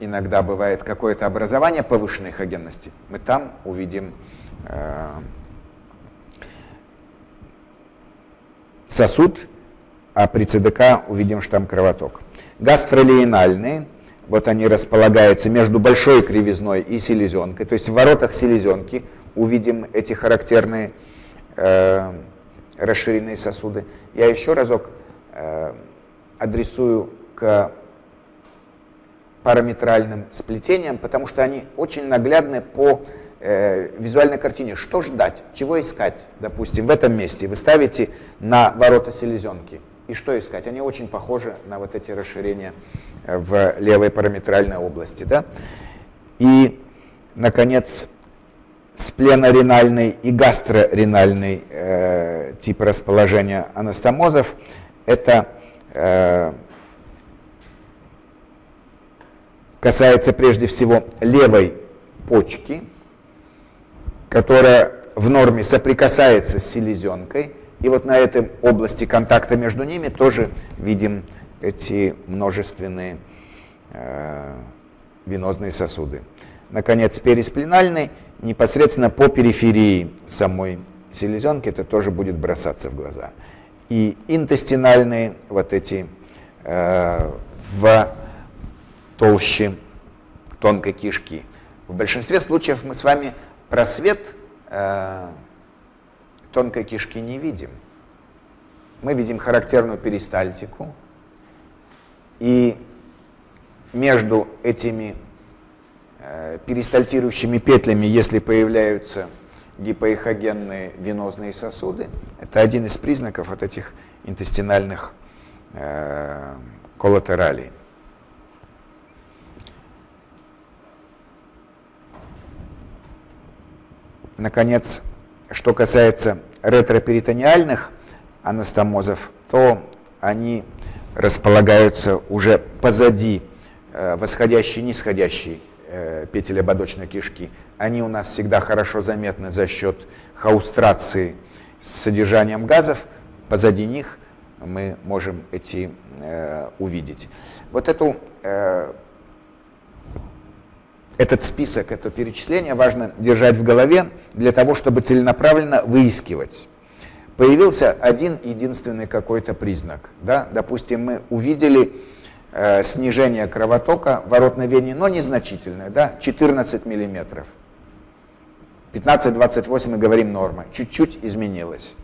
иногда бывает, какое-то образование повышенной эхогенности, мы там увидим э, сосуд, а при ЦДК увидим, что там кровоток. Гастролиенальные, вот они располагаются между большой кривизной и селезенкой, то есть в воротах селезенки увидим эти характерные э, расширенные сосуды. Я еще разок э, адресую к параметральным сплетениям, потому что они очень наглядны по э, визуальной картине. Что ждать, чего искать, допустим, в этом месте? Вы ставите на ворота селезенки. И что искать? Они очень похожи на вот эти расширения в левой параметральной области. Да? И, наконец, спленоренальный и гастроренальный э, тип расположения анастомозов – это э, касается прежде всего левой почки, которая в норме соприкасается с селезенкой, и вот на этой области контакта между ними тоже видим эти множественные э, венозные сосуды. Наконец, перисплинальный непосредственно по периферии самой селезенки, это тоже будет бросаться в глаза. И интестинальные, вот эти э, в толще тонкой кишки. В большинстве случаев мы с вами просвет э, тонкой кишки не видим. Мы видим характерную перистальтику, и между этими перистальтирующими петлями, если появляются гипоэхогенные венозные сосуды, это один из признаков вот этих интестинальных э, коллатералей. Наконец, что касается ретроперитониальных анастомозов, то они располагаются уже позади э, восходящей и нисходящей петель ободочной кишки. Они у нас всегда хорошо заметны за счет хаустрации с содержанием газов. Позади них мы можем эти э, увидеть. Вот эту, э, этот список, это перечисление важно держать в голове для того, чтобы целенаправленно выискивать. Появился один единственный какой-то признак. Да? Допустим, мы увидели снижение кровотока в воротной вене, но незначительное, да, четырнадцать миллиметров. пятнадцать-двадцать восемь мы говорим норма, чуть-чуть изменилось.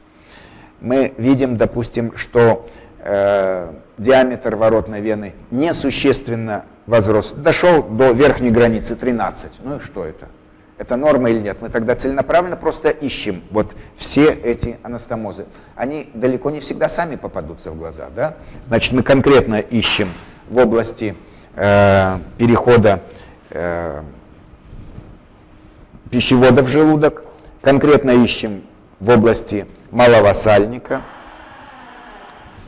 Мы видим, допустим, что э, диаметр воротной вены несущественно возрос, дошел до верхней границы тринадцать. Ну и что это? Это норма или нет? Мы тогда целенаправленно просто ищем вот все эти анастомозы. Они далеко не всегда сами попадутся в глаза, да? Значит, мы конкретно ищем в области э, перехода э, пищевода в желудок, конкретно ищем в области малого сальника,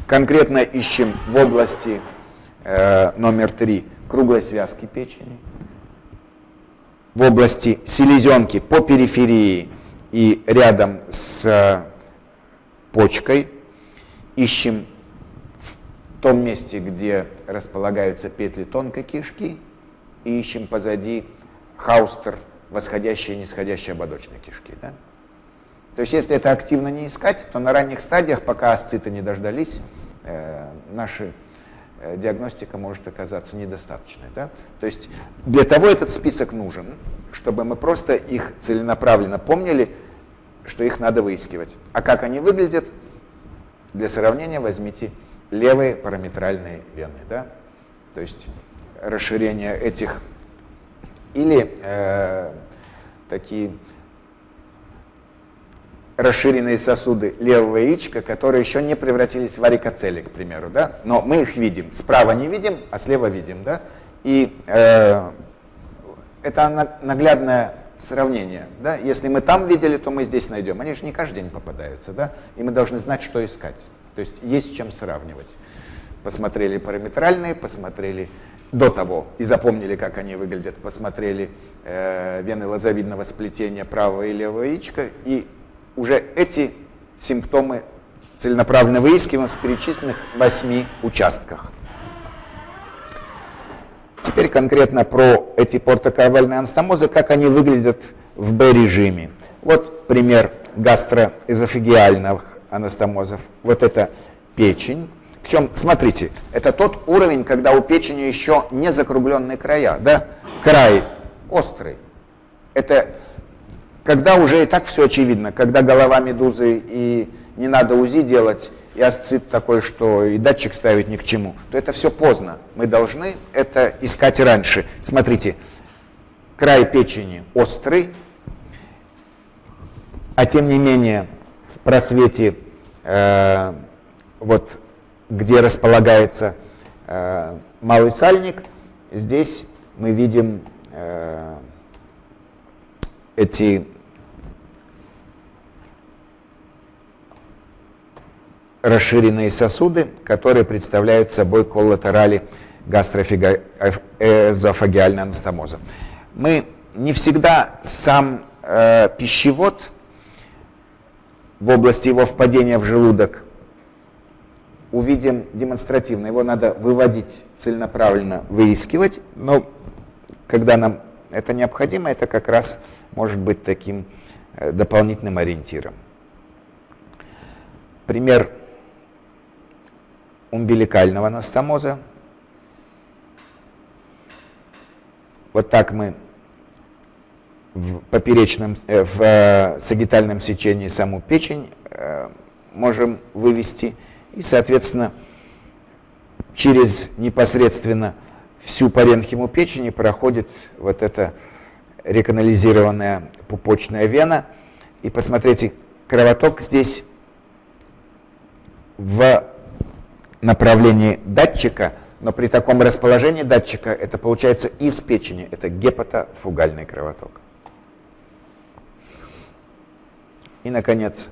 конкретно ищем в области э, номер три круглой связки печени, в области селезенки по периферии и рядом с почкой, ищем в том месте, где располагаются петли тонкой кишки, и ищем позади хаустер восходящей и нисходящей ободочной кишки. Да? То есть если это активно не искать, то на ранних стадиях, пока асциты не дождались, э, наши диагностика может оказаться недостаточной. Да? То есть для того этот список нужен, чтобы мы просто их целенаправленно помнили, что их надо выискивать. А как они выглядят, для сравнения возьмите левые параметральные вены. Да? То есть расширение этих или э, такие расширенные сосуды левого яичка, которые еще не превратились в варикоцели, к примеру, да, но мы их видим. Справа не видим, а слева видим, да, и э, это наглядная сравнение. Да? Если мы там видели, то мы здесь найдем. Они же не каждый день попадаются, да? И мы должны знать, что искать. То есть есть чем сравнивать. Посмотрели параметральные, посмотрели до того и запомнили, как они выглядят, посмотрели э, вены лозовидного сплетения правого и левого яичка, и уже эти симптомы целенаправленно выискиваем в перечисленных восьми участках. Теперь конкретно про эти портокарвальные анастомозы, как они выглядят в Б-режиме. Вот пример гастроэзофагиальных анастомозов. Вот это печень. Причем, смотрите, это тот уровень, когда у печени еще не закругленные края, да? Край острый. Это когда уже и так все очевидно, когда голова медузы и не надо УЗИ делать, и асцит такой, что и датчик ставить ни к чему, то это все поздно. Мы должны это искать раньше. Смотрите, край печени острый, а тем не менее в просвете э, вот... где располагается э, малый сальник, здесь мы видим э, эти расширенные сосуды, которые представляют собой коллатерали гастроэзофагиальной анастомоза. Мы не всегда сам э, пищевод в области его впадения в желудок увидим демонстративно. Его надо выводить, целенаправленно выискивать. Но когда нам это необходимо, это как раз может быть таким дополнительным ориентиром. Пример умбиликального анастомоза. Вот так мы в поперечном, в сагитальном сечении саму печень можем вывести. И, соответственно, через непосредственно всю паренхиму печени проходит вот эта реканализированная пупочная вена. И посмотрите, кровоток здесь в направлении датчика, но при таком расположении датчика это получается из печени. Это гепатофугальный кровоток. И, наконец,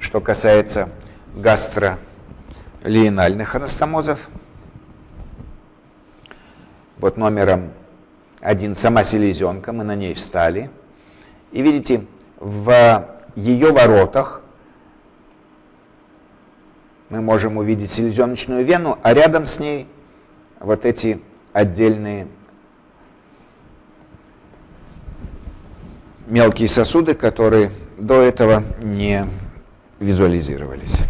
что касается гастро лиенальных анастомозов. Вот номером один сама селезенка, мы на ней встали. И видите, в ее воротах мы можем увидеть селезеночную вену, а рядом с ней вот эти отдельные мелкие сосуды, которые до этого не визуализировались.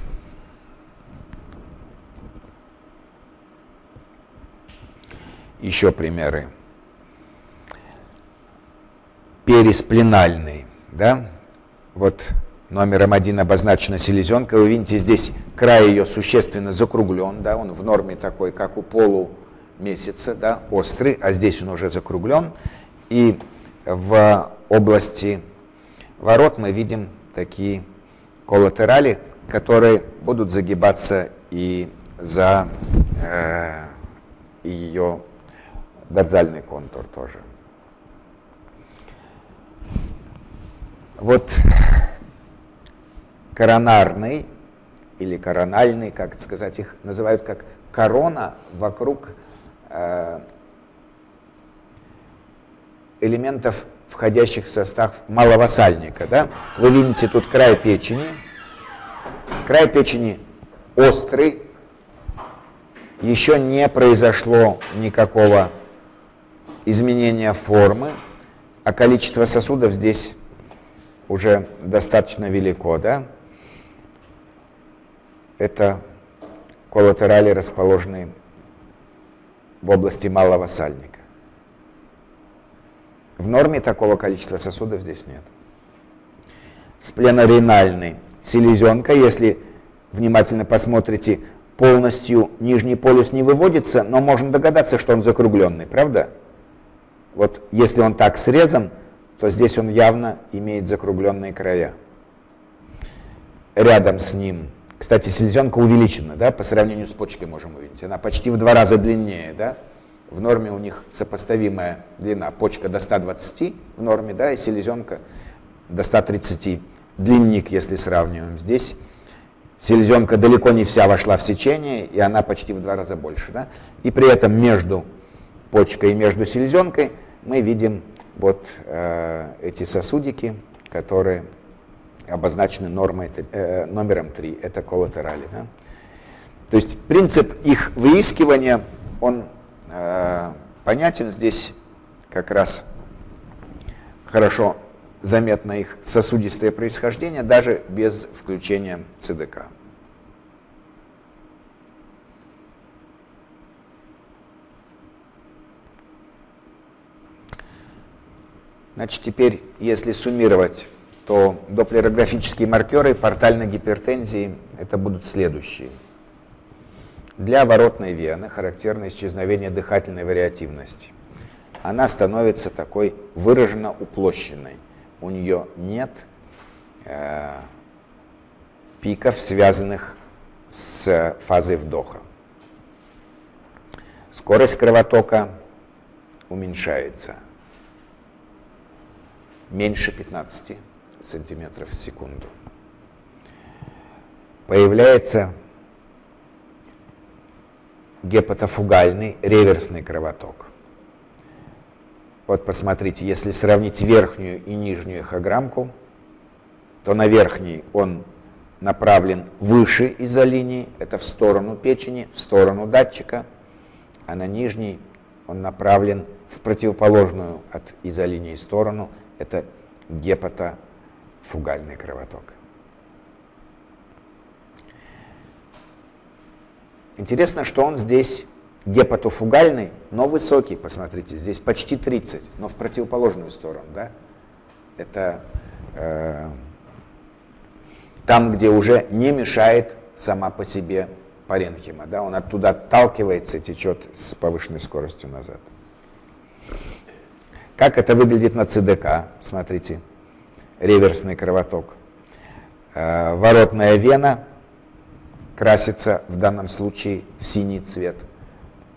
Еще примеры. Периспленальный. Да? Вот номером один обозначена селезенка. Вы видите, здесь край ее существенно закруглен. Да? Он в норме такой, как у полумесяца, да? Острый, а здесь он уже закруглен. И в области ворот мы видим такие коллатерали, которые будут загибаться и за э, ее дорзальный контур тоже. Вот коронарный или корональный, как сказать, их называют как корона вокруг э, элементов, входящих в состав малого сальника. Да? Вы видите тут край печени. Край печени острый. Еще не произошло никакого изменения формы, а количество сосудов здесь уже достаточно велико, да? Это коллатерали, расположенные в области малого сальника. В норме такого количества сосудов здесь нет. Спленоренальный. Селезенка, если внимательно посмотрите, полностью нижний полюс не выводится, но можно догадаться, что он закругленный, правда? Вот если он так срезан, то здесь он явно имеет закругленные края. Рядом с ним, кстати, селезенка увеличена, да, по сравнению с почкой можем увидеть, она почти в два раза длиннее, да? в норме у них сопоставимая длина, почка до ста двадцати в норме, да, и селезенка до ста тридцати. Длинник, если сравниваем здесь, селезенка далеко не вся вошла в сечение, и она почти в два раза больше, да? И при этом между почкой и между селезенкой мы видим вот э, эти сосудики, которые обозначены нормой, э, номером три, это коллатерали, да? То есть принцип их выискивания, он э, понятен здесь, как раз хорошо заметно их сосудистое происхождение, даже без включения ЦДК. Значит, теперь, если суммировать, то допплерографические маркеры портальной гипертензии это будут следующие. Для воротной вены характерно исчезновение дыхательной вариативности. Она становится такой выраженно уплощенной. У нее нет э, пиков, связанных с фазой вдоха. Скорость кровотока уменьшается. Меньше пятнадцати сантиметров в секунду. Появляется гепатофугальный реверсный кровоток. Вот посмотрите, если сравнить верхнюю и нижнюю эхограммку, то на верхней он направлен выше изолинии, это в сторону печени, в сторону датчика, а на нижней он направлен в противоположную от изолинии сторону, это гепатофугальный кровоток. Интересно, что он здесь гепатофугальный, но высокий, посмотрите, здесь почти тридцать, но в противоположную сторону, да? Это э, там, где уже не мешает сама по себе паренхима, да? Он оттуда отталкивается и течет с повышенной скоростью назад. Как это выглядит на ЦДК? Смотрите, реверсный кровоток. Э, воротная вена красится в данном случае в синий цвет,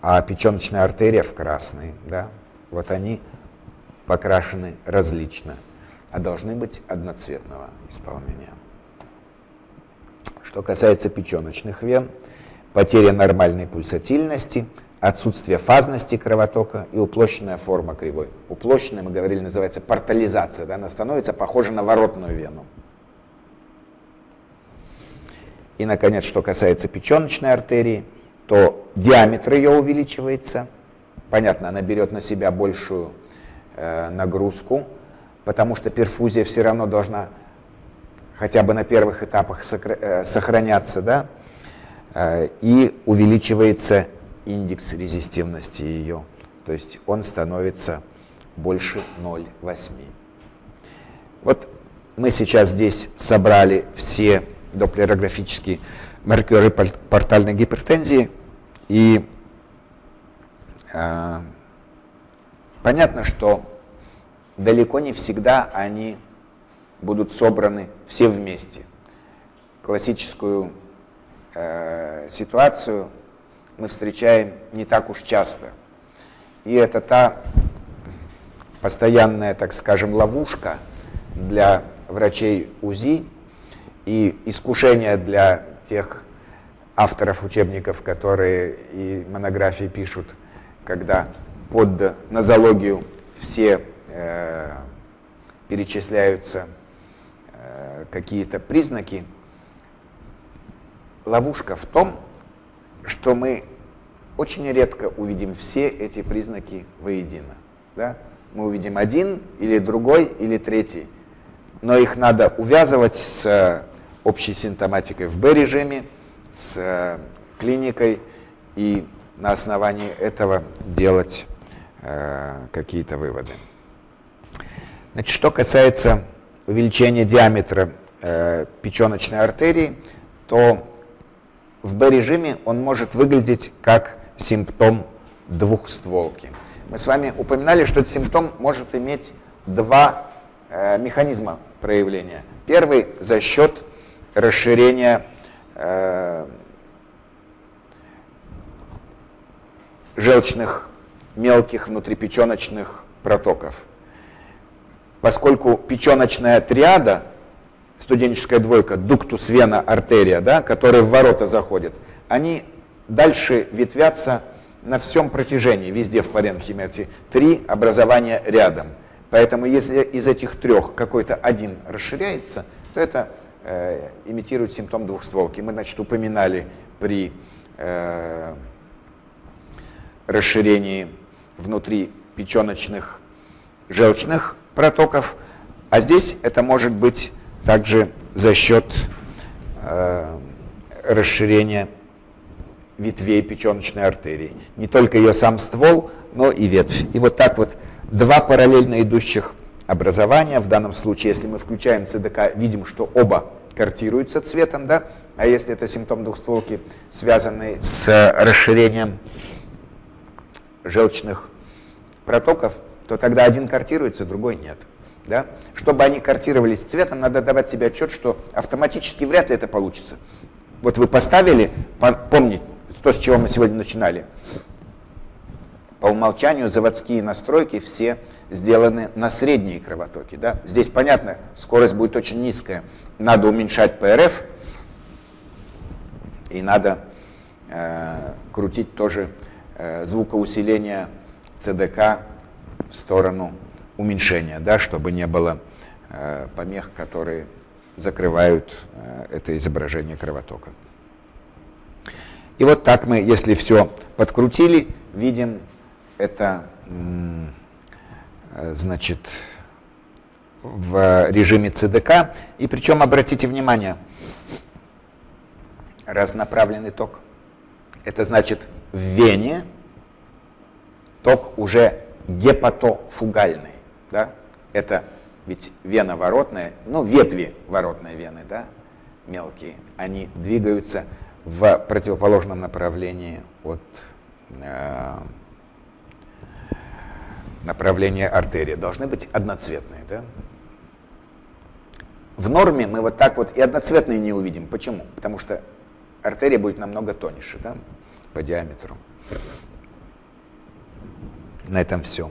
а печёночная артерия в красный, да? Вот они покрашены различно, а должны быть одноцветного исполнения. Что касается печёночных вен, потеря нормальной пульсатильности, отсутствие фазности кровотока и уплощенная форма кривой. Уплощенная, мы говорили, называется портализация, да? Она становится похожа на воротную вену. И, наконец, что касается печеночной артерии, то диаметр ее увеличивается. Понятно, она берет на себя большую э, нагрузку, потому что перфузия все равно должна хотя бы на первых этапах сохраняться, да? Э, и увеличивается индекс резистентности ее, то есть он становится больше ноль целых восьми десятых. Вот мы сейчас здесь собрали все допплерографические маркеры портальной гипертензии. И э, понятно, что далеко не всегда они будут собраны все вместе. Классическую э, ситуацию мы встречаем не так уж часто. И это та постоянная, так скажем, ловушка для врачей УЗИ, и искушение для тех авторов учебников, которые и монографии пишут, когда под нозологию все э, перечисляются э, какие-то признаки. Ловушка в том, что мы очень редко увидим все эти признаки воедино, да? Мы увидим один или другой или третий, но их надо увязывать с общей симптоматикой в Б-режиме, с клиникой, и на основании этого делать э, какие-то выводы. Значит, что касается увеличения диаметра э, печеночной артерии, то в Б-режиме он может выглядеть как симптом двухстволки. Мы с вами упоминали, что этот симптом может иметь два э, механизма проявления. Первый – за счет расширение э, желчных мелких внутрипеченочных протоков. Поскольку печеночная триада, студенческая двойка, дуктус, вена, артерия, да, которые в ворота заходят, они дальше ветвятся на всем протяжении, везде в паренхиме эти три образования рядом. Поэтому если из этих трех какой-то один расширяется, то это э, имитирует симптом двухстволки. Мы, значит, упоминали при э, расширении внутри печеночных желчных протоков, а здесь это может быть также за счет э, расширения ветвей печеночной артерии. Не только ее сам ствол, но и ветвь. И вот так вот два параллельно идущих образования. В данном случае, если мы включаем ЦДК, видим, что оба картируются цветом, да? А если это симптом двухстволки, связанный с расширением желчных протоков, то тогда один картируется, другой нет. Да? Чтобы они картировались цветом, надо давать себе отчет, что автоматически вряд ли это получится. Вот вы поставили, помните, то, с чего мы сегодня начинали. По умолчанию заводские настройки все сделаны на средние кровотоки. Да? Здесь, понятно, скорость будет очень низкая. Надо уменьшать ПРФ и надо э, крутить тоже э, звукоусиление ЦДК в сторону уменьшения, да, чтобы не было э, помех, которые закрывают э, это изображение кровотока. И вот так мы, если все подкрутили, видим это, значит, в режиме ЦДК. И причем, обратите внимание, разнонаправленный ток. Это значит, в вене ток уже гепатофугальный. Да? Это ведь вена воротная, ну, ветви воротной вены, да, мелкие, они двигаются в противоположном направлении от э, направления артерии. Должны быть одноцветные. Да? В норме мы вот так вот и одноцветные не увидим. Почему? Потому что артерия будет намного тоньше, да, по диаметру. На этом все.